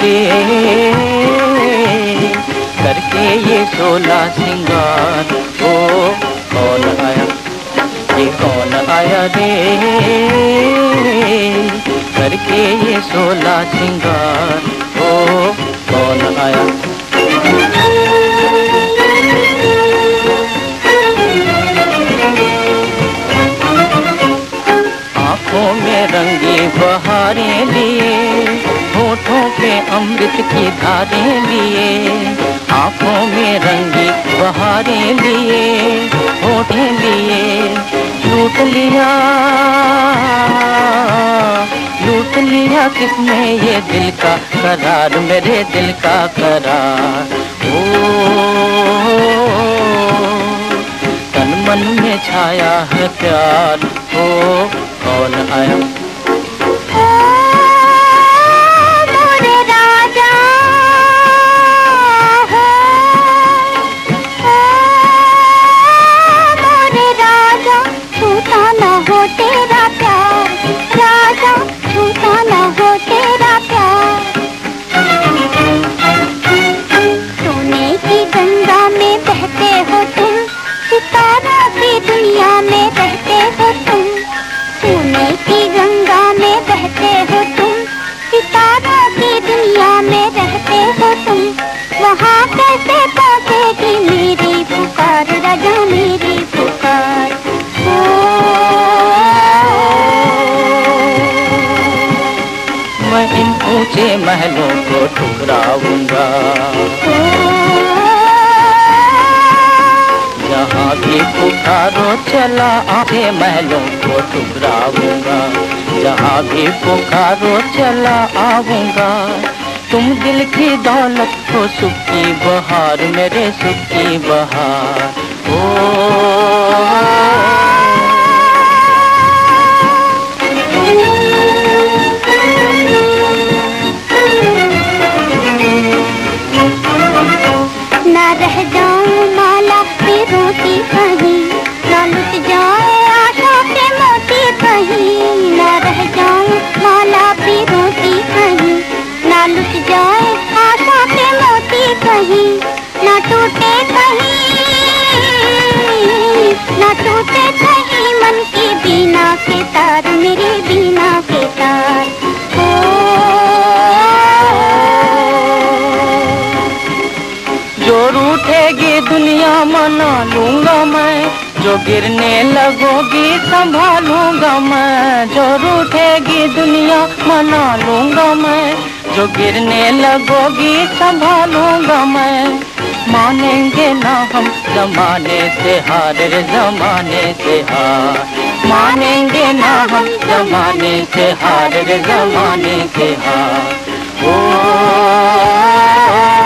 दिया दे करके ये 16 सिंगार। ओ कौन आया, ये कौन आया दे करके ये 16 सिंगार। ओ कौन आया। आँखों में रंगी बहारें लिए, होठों पे अमृत की धारें लिए। आँखों में रंगी बहारें लिए, होठें लिए। लूट लिया, लूट लिया किसने ये दिल का करार, मेरे दिल का करार। ओ तन मन में छाया है प्यार। ओ कौन आया। ऊंचे महलों को ठुकराऊंगा, जहाँ भी पुकारो चला। आगे महलों को ठुकराऊंगा, जहाँ भी पुकारो चला आऊंगा। तुम दिल की दौलत हो सुखी बहार, मेरे सुखी बहार। ओ मना लूंगा मैं, जो गिरने लगोगी संभालूंगा मैं। जो रूठेगी दुनिया मना लूंगा मैं, जो गिरने लगोगी संभालूंगा मैं। मानेंगे ना हम जमाने से हार, जमाने से हार। मानेंगे ना हम जमाने से हार, जमाने से हार। ओ